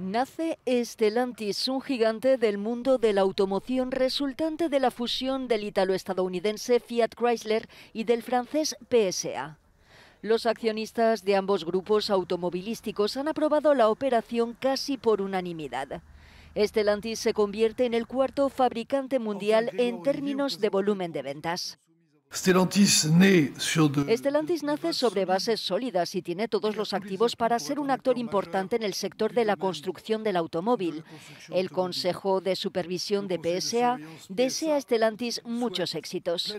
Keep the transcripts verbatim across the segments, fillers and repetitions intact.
Nace Stellantis, un gigante del mundo de la automoción resultante de la fusión del italo-estadounidense Fiat Chrysler y del francés P S A. Los accionistas de ambos grupos automovilísticos han aprobado la operación casi por unanimidad. Stellantis se convierte en el cuarto fabricante mundial en términos de volumen de ventas. Stellantis nace sobre bases sólidas y tiene todos los activos para ser un actor importante en el sector de la construcción del automóvil. El Consejo de Supervisión de P S A desea a Stellantis muchos éxitos.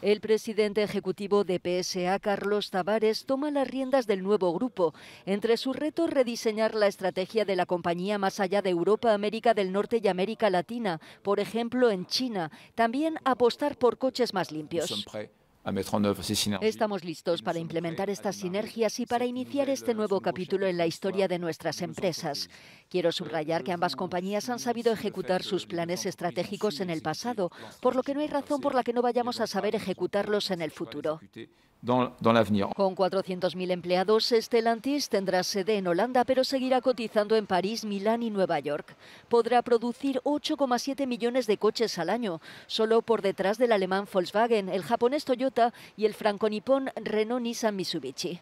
El presidente ejecutivo de P S A, Carlos Tavares, toma las riendas del nuevo grupo. Entre sus retos, rediseñar la estrategia de la compañía más allá de Europa, América del Norte y América Latina, por ejemplo en China. También apostar por coches más limpios. Estamos listos para implementar estas sinergias y para iniciar este nuevo capítulo en la historia de nuestras empresas. Quiero subrayar que ambas compañías han sabido ejecutar sus planes estratégicos en el pasado, por lo que no hay razón por la que no vayamos a saber ejecutarlos en el futuro. Con cuatrocientos mil empleados, Stellantis tendrá sede en Holanda, pero seguirá cotizando en París, Milán y Nueva York. Podrá producir ocho coma siete millones de coches al año, solo por detrás del alemán Volkswagen, el japonés Toyota y el franco-nipón Renault Nissan-Mitsubishi.